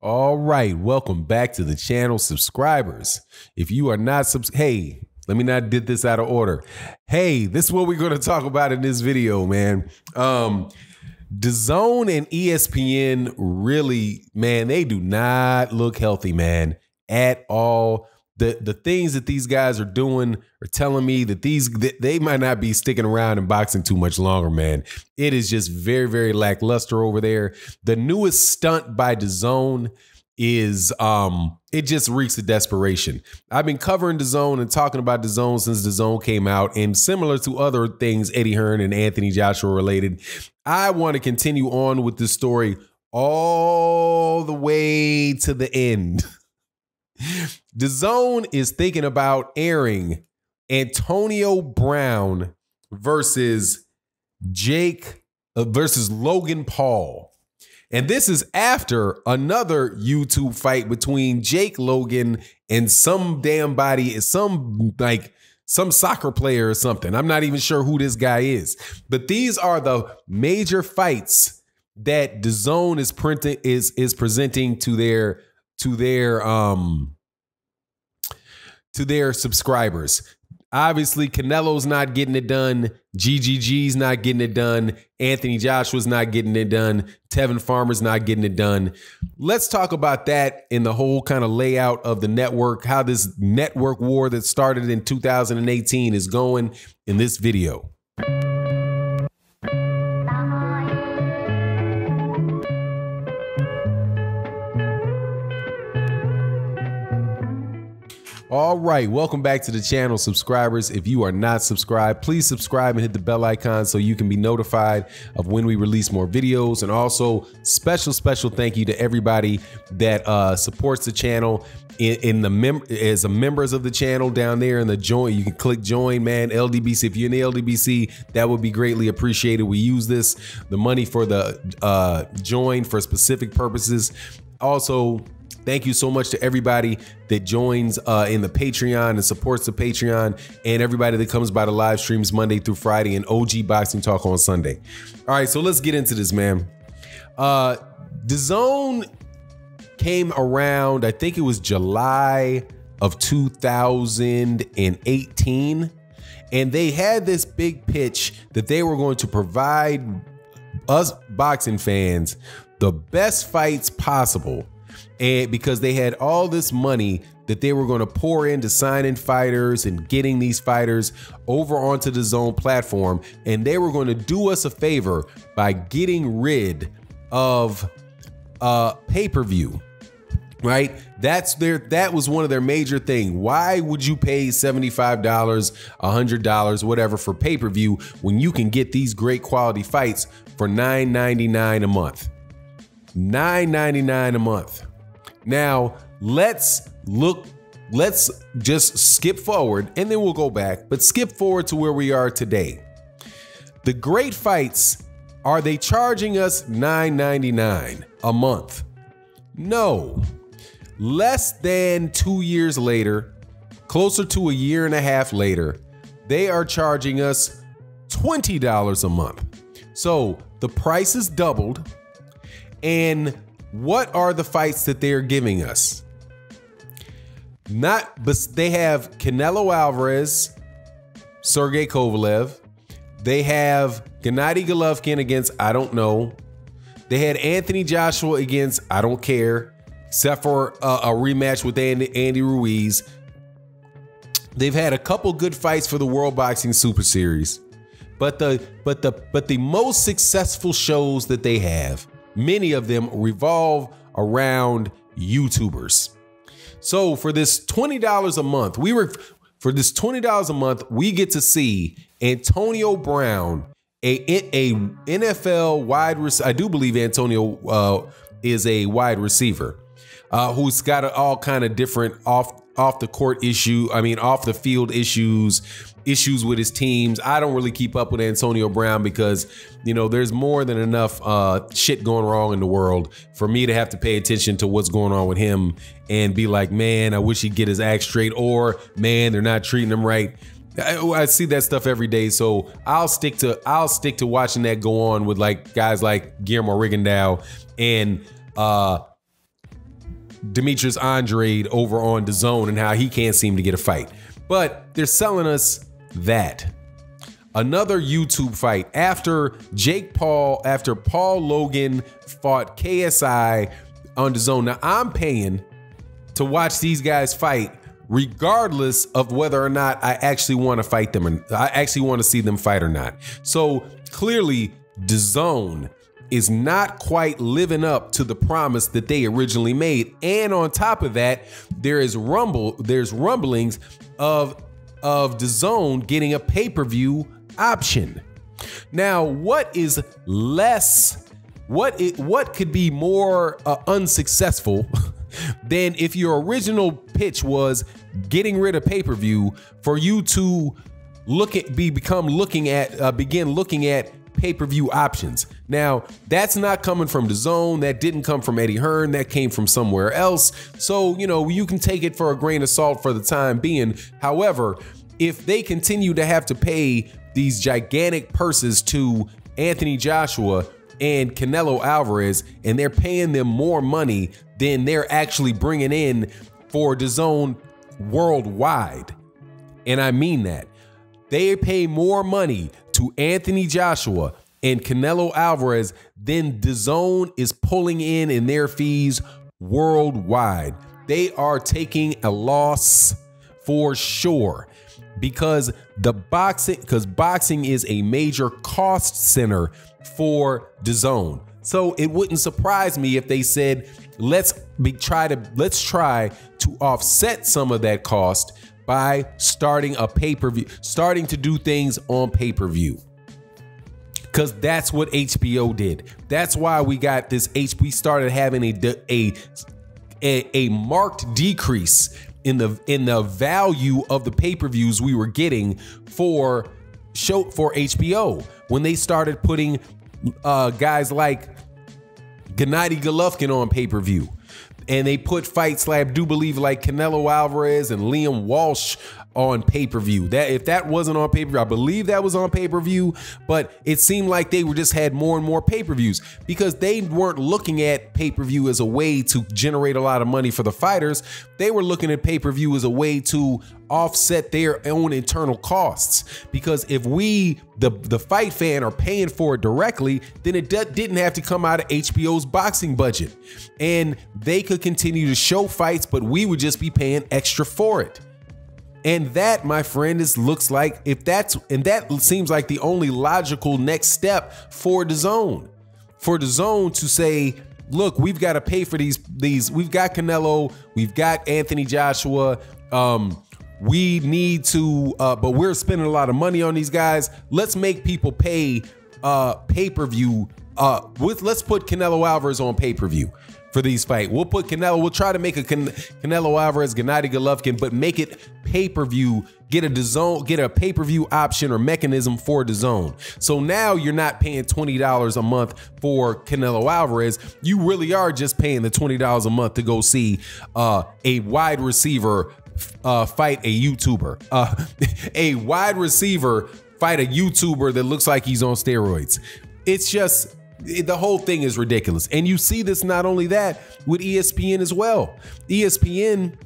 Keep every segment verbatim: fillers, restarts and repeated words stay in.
All right, welcome back to the channel, subscribers. If you are not subs, hey, let me not did this out of order. Hey, this is what we're going to talk about in this video, man. Um, D A Z N and E S P N really, man, they do not look healthy, man, at all. The the things that these guys are doing are telling me that these that they might not be sticking around in boxing too much longer, man. It is just very, very lackluster over there. The newest stunt by D A Z N is um it just reeks of desperation. I've been covering D A Z N and talking about D A Z N since D A Z N came out, and similar to other things Eddie Hearn and Anthony Joshua related, I want to continue on with this story all the way to the end. D A Z N is thinking about airing Antonio Brown versus Jake uh, versus Logan Paul. And this is after another YouTube fight between Jake Logan and some damn body, some like some soccer player or something. I'm not even sure who this guy is, but these are the major fights that D A Z N is printing is is presenting to their to their um to their subscribers. Obviously, Canelo's not getting it done. G G G's not getting it done. Anthony Joshua's not getting it done. Tevin Farmer's not getting it done. Let's talk about that in the whole kind of layout of the network, how this network war that started in two thousand eighteen is going in this video. All right, welcome back to the channel, subscribers. If you are not subscribed, please subscribe and hit the bell icon so you can be notified of when we release more videos. And also, special, special thank you to everybody that uh, supports the channel in, in the mem as a members of the channel down there in the join. You can click join, man. L D B C, if you're in the L D B C, that would be greatly appreciated. We use this the money for the uh, join for specific purposes. Also, thank you so much to everybody that joins uh, in the Patreon and supports the Patreon, and everybody that comes by the live streams Monday through Friday and O G Boxing Talk on Sunday. All right, so let's get into this, man. Uh, D A Z N came around, I think it was July of two thousand eighteen, and they had this big pitch that they were going to provide us boxing fans the best fights possible. And because they had all this money that they were going to pour into signing fighters and getting these fighters over onto the D A Z N platform, and they were going to do us a favor by getting rid of uh, pay-per-view, right? That's their that was one of their major things. Why would you pay seventy-five dollars, one hundred dollars, whatever for pay-per-view when you can get these great quality fights for nine ninety-nine a month? nine ninety-nine a month. Now, let's look, let's just skip forward and then we'll go back, but skip forward to where we are today. The great fights, are they charging us nine ninety-nine a month? No. Less than two years later, closer to a year and a half later, they are charging us twenty dollars a month. So the price is doubled. And what are the fights that they are giving us? Not, but they have Canelo Alvarez, Sergey Kovalev. They have Gennady Golovkin against I don't know. They had Anthony Joshua against I don't care, except for a, a rematch with Andy, Andy Ruiz. They've had a couple good fights for the World Boxing Super Series, but the but the but the most successful shows that they have, many of them revolve around YouTubers. So for this twenty dollars a month, we were for this twenty dollars a month, we get to see Antonio Brown, a, a N F L wide receiver. I do believe Antonio uh, is a wide receiver uh, who's got all kind of different off off the court issue. I mean, off the field issues, issues with his teams. I don't really keep up with Antonio Brown because, you know, there's more than enough uh, shit going wrong in the world for me to have to pay attention to what's going on with him and be like, man, I wish he'd get his act straight, or man, they're not treating him right. I, I see that stuff every day. So I'll stick to I'll stick to watching that go on with like guys like Guillermo Rigondeau and uh, Demetrius Andrade over on D A Z N and how he can't seem to get a fight. But they're selling us that. Another YouTube fight after Jake Paul, after Paul Logan fought K S I on D A Z N. Now I'm paying to watch these guys fight regardless of whether or not I actually want to fight them and I actually want to see them fight or not. So clearly D A Z N is not quite living up to the promise that they originally made. And on top of that, there is rumble, there's rumblings of, of D A Z N getting a pay-per-view option. Now, what is less, what it, what could be more uh, unsuccessful than if your original pitch was getting rid of pay-per-view for you to look at, be become looking at, uh, begin looking at pay-per-view options. Now, that's not coming from D A Z N. That didn't come from Eddie Hearn. That came from somewhere else. So, you know, you can take it for a grain of salt for the time being. However, if they continue to have to pay these gigantic purses to Anthony Joshua and Canelo Alvarez, and they're paying them more money than they're actually bringing in for D A Z N worldwide, and I mean that, they pay more money to Anthony Joshua and Canelo Alvarez then D A Z N is pulling in in their fees worldwide. They are taking a loss for sure because the boxing because boxing is a major cost center for D A Z N. So it wouldn't surprise me if they said, let's be try to let's try to offset some of that cost by starting a pay-per-view, starting to do things on pay-per-view. Because that's what H B O did. That's why we got this, we started having a, a, a, a marked decrease in the, in the value of the pay-per-views we were getting for, show, for H B O. When they started putting uh, guys like Gennady Golovkin on pay-per-view. And they put fights like, I do believe, like Canelo Alvarez and Liam Walsh on pay-per-view. That if that wasn't on pay-per-view, I believe that was on pay-per-view, but it seemed like they were just had more and more pay-per-views because they weren't looking at pay-per-view as a way to generate a lot of money for the fighters. They were looking at pay-per-view as a way to offset their own internal costs, because if we, the, the fight fan, are paying for it directly, then it didn't have to come out of H B O's boxing budget. And they could continue to show fights, but we would just be paying extra for it. And that, my friend, is looks like if that's and that seems like the only logical next step for D A Z N. For D A Z N to say, look, we've got to pay for these these. We've got Canelo, we've got Anthony Joshua. Um, we need to, uh, but we're spending a lot of money on these guys. Let's make people pay uh, pay per view. Uh, with let's put Canelo Alvarez on pay per view for these fights. We'll put Canelo, we'll try to make a Can Canelo Alvarez, Gennady Golovkin, but make it pay-per-view, get a D A Z N, get a pay-per-view option or mechanism for D A Z N. So now you're not paying twenty dollars a month for Canelo Alvarez. You really are just paying the twenty dollars a month to go see uh, a wide receiver uh, fight a YouTuber, uh, a wide receiver fight a YouTuber that looks like he's on steroids. It's just, the whole thing is ridiculous. And you see this not only that with E S P N as well. E S P N,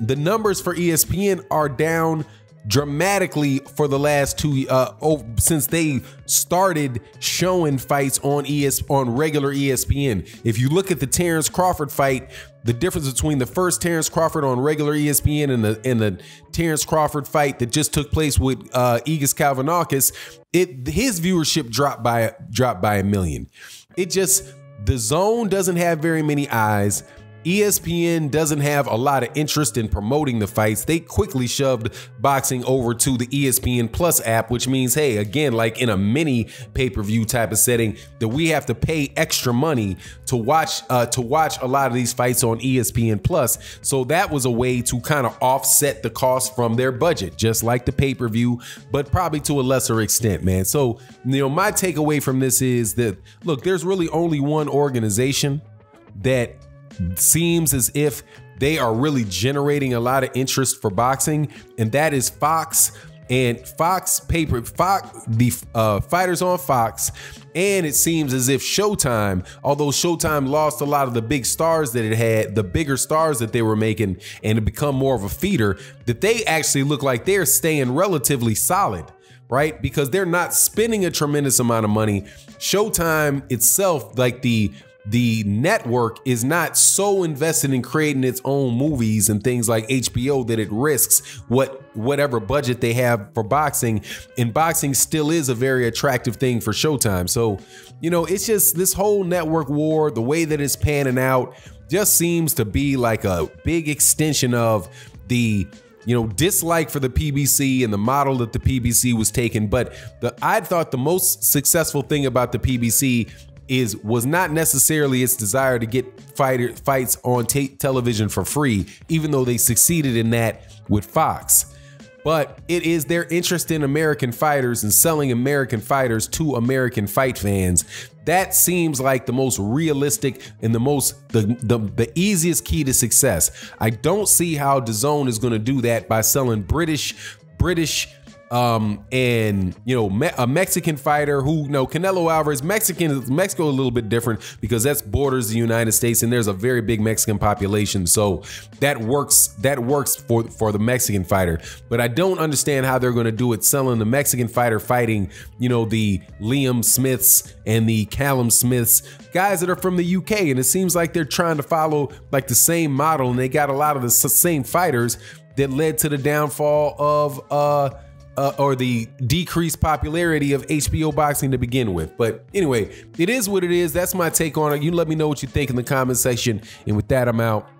the numbers for E S P N are down dramatically for the last two uh, oh, since they started showing fights on ES on regular E S P N. If you look at the Terence Crawford fight, the difference between the first Terence Crawford on regular E S P N and the and the Terence Crawford fight that just took place with uh, Egis Kalvanakis, it his viewership dropped by dropped by a million. It just D A Z N doesn't have very many eyes. E S P N doesn't have a lot of interest in promoting the fights. They quickly shoved boxing over to the E S P N Plus app, which means, hey, again, like in a mini pay-per-view type of setting, that we have to pay extra money to watch uh, to watch a lot of these fights on E S P N Plus. So that was a way to kind of offset the cost from their budget, just like the pay-per-view, but probably to a lesser extent, man. So, you know, my takeaway from this is that, look, there's really only one organization that seems as if they are really generating a lot of interest for boxing, and that is Fox. and Fox paper Fox the uh, fighters on Fox, and it seems as if Showtime, although Showtime lost a lot of the big stars that it had, the bigger stars that they were making, and it become more of a feeder, that they actually look like they're staying relatively solid, right? Because they're not spending a tremendous amount of money. Showtime itself, like the the network, is not so invested in creating its own movies and things like H B O that it risks what whatever budget they have for boxing. And boxing still is a very attractive thing for Showtime. So, you know, it's just this whole network war, the way that it's panning out, just seems to be like a big extension of the, you know, dislike for the P B C and the model that the P B C was taking. But the I thought the most successful thing about the P B C is was not necessarily its desire to get fighter fights on television for free, even though they succeeded in that with Fox. But it is their interest in American fighters and selling American fighters to American fight fans. That seems like the most realistic and the most the the, the easiest key to success. I don't see how D A Z N is going to do that by selling British British um, and, you know, me a Mexican fighter who, you know, Canelo Alvarez, Mexican, Mexico a little bit different because that's borders the United States and there's a very big Mexican population. So that works, that works for, for the Mexican fighter, but I don't understand how they're going to do it selling the Mexican fighter fighting, you know, the Liam Smiths and the Callum Smiths, guys that are from the U K. And it seems like they're trying to follow like the same model, and they got a lot of the same fighters that led to the downfall of, uh, Uh, or the decreased popularity of H B O boxing to begin with. But anyway, it is what it is. That's my take on it. You let me know what you think in the comment section. And with that, I'm out.